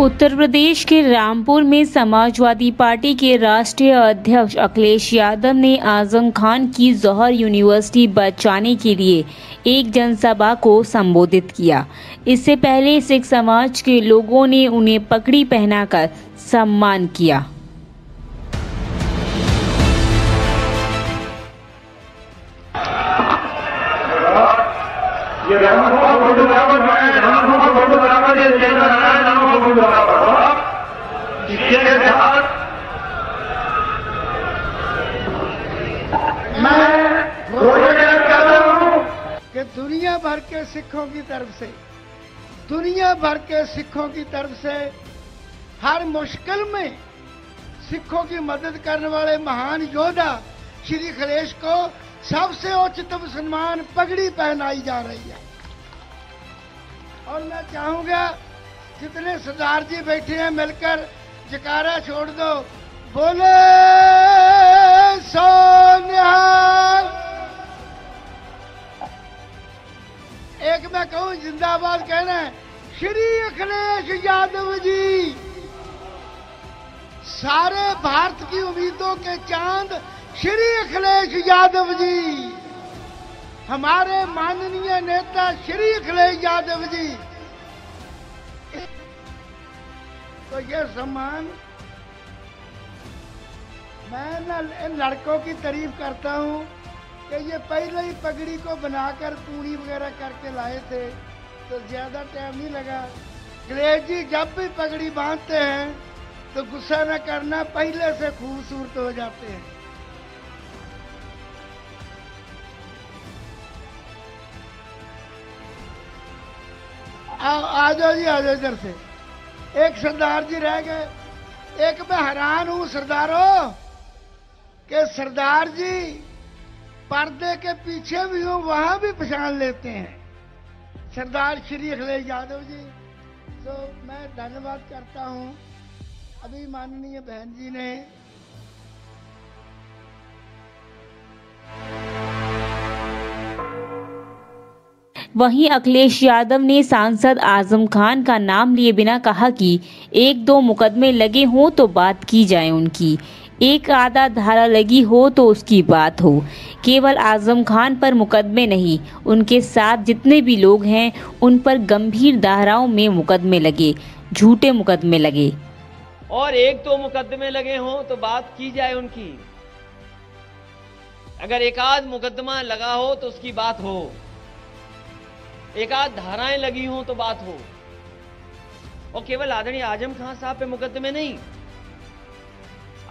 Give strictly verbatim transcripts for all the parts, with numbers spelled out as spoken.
उत्तर प्रदेश के रामपुर में समाजवादी पार्टी के राष्ट्रीय अध्यक्ष अखिलेश यादव ने आजम खान की जौहर यूनिवर्सिटी बचाने के लिए एक जनसभा को संबोधित किया। इससे पहले सिख समाज के लोगों ने उन्हें पगड़ी पहनाकर सम्मान किया। ये दुनिया भर के सिखों की तरफ से दुनिया भर के सिखों की तरफ से हर मुश्किल में सिखों की मदद करने वाले महान योद्धा श्री अखिलेश को सबसे उच्चतम सम्मान पगड़ी पहनाई जा रही है। और मैं चाहूंगा जितने सरदार जी बैठे हैं मिलकर जयकारा छोड़ दो, बोले सो निहाल। एक मैं कहूं जिंदाबाद कहना है श्री अखिलेश यादव जी, सारे भारत की उम्मीदों के चांद श्री अखिलेश यादव जी, हमारे माननीय नेता श्री अखिलेश यादव जी। तो ये सम्मान, मैं ना इन लड़कों की तारीफ करता हूँ कि ये पहले ही पगड़ी को बनाकर पूरी वगैरह करके लाए थे, तो ज्यादा टाइम नहीं लगा। अखिलेश जी जब भी पगड़ी बांधते हैं तो गुस्सा न करना, पहले से खूबसूरत हो जाते हैं। आ जाओ जी, आ जाओ इधर से। एक सरदार जी रह गए, एक मैं हैरान हूं सरदारों के सरदार जी पर्दे के पीछे भी हूं, वहां भी पहचान लेते हैं सरदार श्री अखिलेश यादव जी। तो मैं धन्यवाद करता हूं। अभी माननीय बहन जी ने वहीं अखिलेश यादव ने सांसद आजम खान का नाम लिए बिना कहा कि एक दो मुकदमे लगे हों तो बात की जाए उनकी, एक आधा धारा लगी हो तो उसकी बात हो। केवल आजम खान पर मुकदमे नहीं, उनके साथ जितने भी लोग हैं उन पर गंभीर धाराओं में मुकदमे लगे, झूठे मुकदमे लगे। और एक दो मुकदमे लगे हों तो बात की जाए उनकी, अगर एक आध मुकदमा लगा हो तो उसकी बात हो, एक आध धाराएं लगी हों तो बात हो। और केवल आदरणीय आजम खान साहब पे मुकदमे नहीं,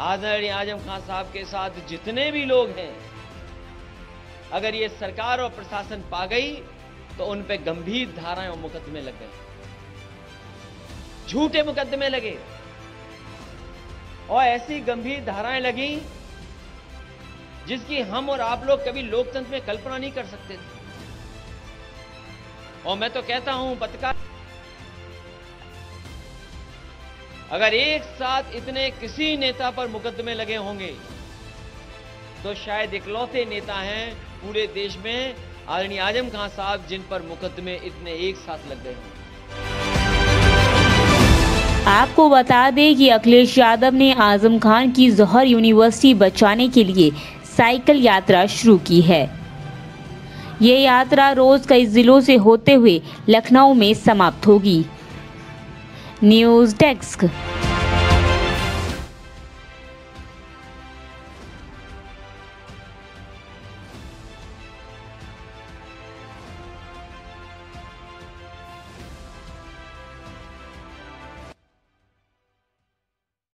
आदरणीय आजम खान साहब के साथ जितने भी लोग हैं, अगर ये सरकार और प्रशासन पा गई तो उन पे गंभीर धाराएं और मुकदमे लग गए, झूठे मुकदमे लगे। और ऐसी गंभीर धाराएं लगी जिसकी हम और आप लोग कभी लोकतंत्र में कल्पना नहीं कर सकते थे। और मैं तो कहता हूं पत्रकार, अगर एक साथ इतने किसी नेता पर मुकदमे लगे होंगे तो शायद इकलौते नेता हैं पूरे देश में आदरणीय आजम खान साहब जिन पर मुकदमे इतने एक साथ लग गए हैं। आपको बता दें कि अखिलेश यादव ने आजम खान की जौहर यूनिवर्सिटी बचाने के लिए साइकिल यात्रा शुरू की है। ये यात्रा रोज कई जिलों से होते हुए लखनऊ में समाप्त होगी। News desk.